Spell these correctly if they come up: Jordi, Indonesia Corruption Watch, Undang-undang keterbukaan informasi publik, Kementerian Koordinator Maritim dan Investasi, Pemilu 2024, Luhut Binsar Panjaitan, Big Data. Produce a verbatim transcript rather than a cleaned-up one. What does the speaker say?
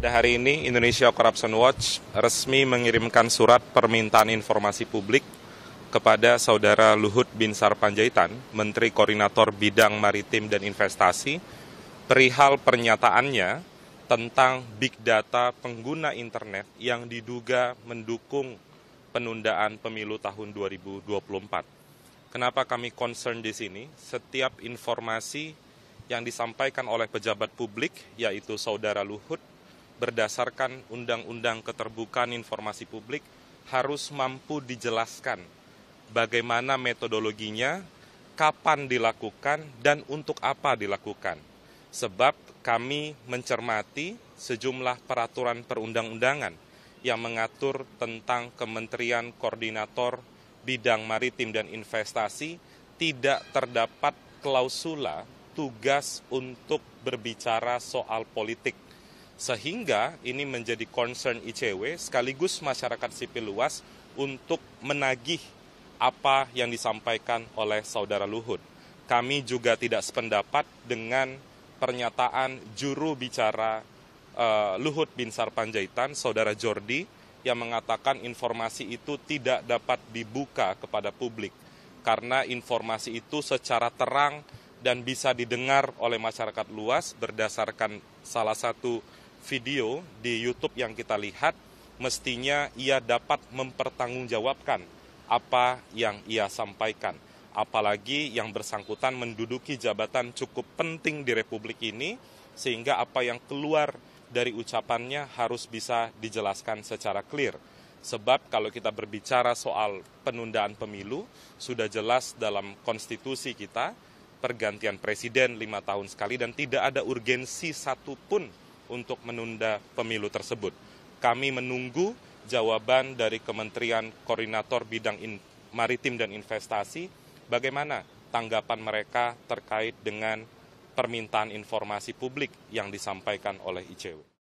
Pada hari ini, Indonesia Corruption Watch resmi mengirimkan surat permintaan informasi publik kepada Saudara Luhut Binsar Panjaitan, Menteri Koordinator Bidang Maritim dan Investasi, perihal pernyataannya tentang big data pengguna internet yang diduga mendukung penundaan pemilu tahun dua ribu dua puluh empat. Kenapa kami concern di sini? Setiap informasi yang disampaikan oleh pejabat publik, yaitu Saudara Luhut, berdasarkan Undang-Undang Keterbukaan Informasi Publik, harus mampu dijelaskan bagaimana metodologinya, kapan dilakukan, dan untuk apa dilakukan. Sebab kami mencermati sejumlah peraturan perundang-undangan yang mengatur tentang Kementerian Koordinator Bidang Maritim dan Investasi tidak terdapat klausula tugas untuk berbicara soal politik. Sehingga ini menjadi concern I C W sekaligus masyarakat sipil luas untuk menagih apa yang disampaikan oleh Saudara Luhut. Kami juga tidak sependapat dengan pernyataan juru bicara uh, Luhut Binsar Panjaitan, Saudara Jordi, yang mengatakan informasi itu tidak dapat dibuka kepada publik karena informasi itu secara terang dan bisa didengar oleh masyarakat luas berdasarkan salah satu video di YouTube yang kita lihat, mestinya ia dapat mempertanggungjawabkan apa yang ia sampaikan. Apalagi yang bersangkutan menduduki jabatan cukup penting di Republik ini, sehingga apa yang keluar dari ucapannya harus bisa dijelaskan secara clear. Sebab kalau kita berbicara soal penundaan pemilu, sudah jelas dalam konstitusi kita, pergantian presiden lima tahun sekali, dan tidak ada urgensi satupun untuk menunda pemilu tersebut. Kami menunggu jawaban dari Kementerian Koordinator Bidang Maritim dan Investasi, bagaimana tanggapan mereka terkait dengan permintaan informasi publik yang disampaikan oleh I C W.